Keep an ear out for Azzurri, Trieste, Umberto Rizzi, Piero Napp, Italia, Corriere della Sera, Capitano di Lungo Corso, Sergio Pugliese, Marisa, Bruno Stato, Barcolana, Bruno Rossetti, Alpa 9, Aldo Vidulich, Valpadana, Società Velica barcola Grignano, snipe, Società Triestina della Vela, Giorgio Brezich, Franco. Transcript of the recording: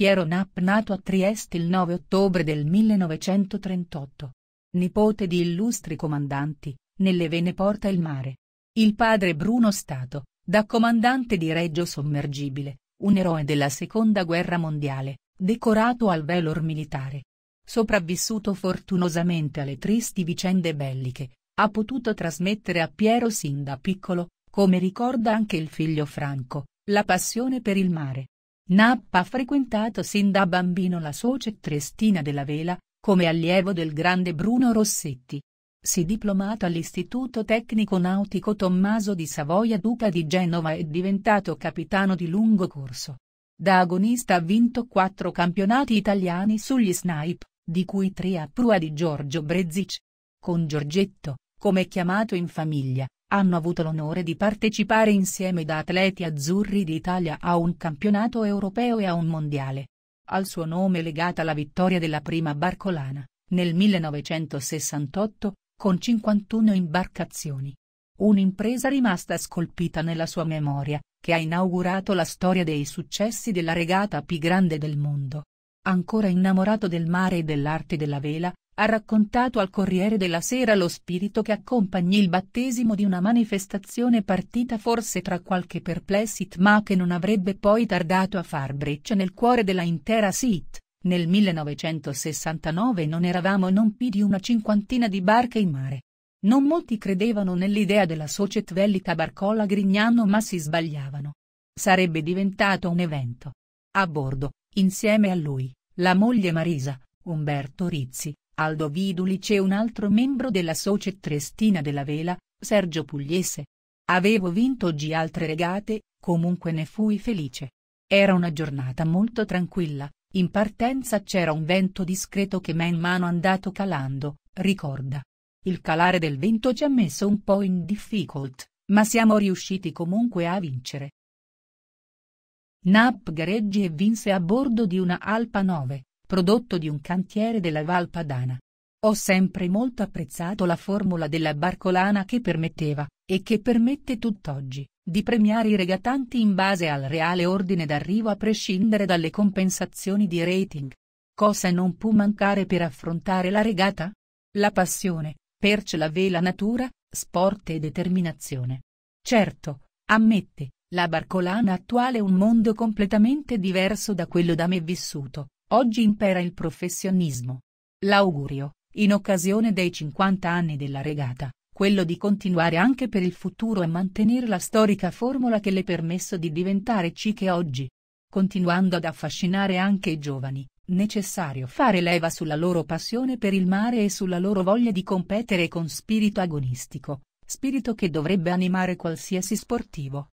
Piero Napp, nato a Trieste il 9 ottobre del 1938. Nipote di illustri comandanti, nelle vene porta il mare. Il padre Bruno Stato, da comandante di Reggio Sommergibile, un eroe della Seconda Guerra Mondiale, decorato al valor militare. Sopravvissuto fortunosamente alle tristi vicende belliche, ha potuto trasmettere a Piero sin da piccolo, come ricorda anche il figlio Franco, la passione per il mare. Napp ha frequentato sin da bambino la Società Triestina della Vela, come allievo del grande Bruno Rossetti. Si è diplomato all'Istituto Tecnico Nautico Tommaso di Savoia Duca di Genova e diventato capitano di lungo corso. Da agonista ha vinto 4 campionati italiani sugli snipe, di cui 3 a prua di Giorgio Brezich. Con Giorgetto, come chiamato in famiglia, hanno avuto l'onore di partecipare insieme da atleti azzurri d'Italia a un campionato europeo e a un mondiale. Al suo nome è legata la vittoria della prima Barcolana, nel 1968, con 51 imbarcazioni. Un'impresa rimasta scolpita nella sua memoria, che ha inaugurato la storia dei successi della regata più grande del mondo. Ancora innamorato del mare e dell'arte della vela, ha raccontato al Corriere della Sera lo spirito che accompagni il battesimo di una manifestazione partita forse tra qualche perplessità ma che non avrebbe poi tardato a far breccia nel cuore della intera SIT. Nel 1969 non eravamo non più di una cinquantina di barche in mare. Non molti credevano nell'idea della Società Velica barcola Grignano ma si sbagliavano. Sarebbe diventato un evento. A bordo, insieme a lui, la moglie Marisa, Umberto Rizzi, Aldo Vidulich e un altro membro della Società Triestina della Vela, Sergio Pugliese. Avevo vinto oggi altre regate, comunque ne fui felice. Era una giornata molto tranquilla. In partenza c'era un vento discreto che man mano andato calando, ricorda. Il calare del vento ci ha messo un po' in difficoltà, ma siamo riusciti comunque a vincere. Napp gareggi e vinse a bordo di una Alpa 9, prodotto di un cantiere della Valpadana. Ho sempre molto apprezzato la formula della Barcolana che permetteva, e che permette tutt'oggi, di premiare i regatanti in base al reale ordine d'arrivo a prescindere dalle compensazioni di rating. Cosa non può mancare per affrontare la regata? La passione, perce la vela natura, sport e determinazione. Certo, ammette, la Barcolana attuale è un mondo completamente diverso da quello da me vissuto, oggi impera il professionismo. L'augurio, in occasione dei 50 anni della regata, quello di continuare anche per il futuro e mantenere la storica formula che le permesso di diventare ciò che è oggi. Continuando ad affascinare anche i giovani, necessario fare leva sulla loro passione per il mare e sulla loro voglia di competere con spirito agonistico, spirito che dovrebbe animare qualsiasi sportivo.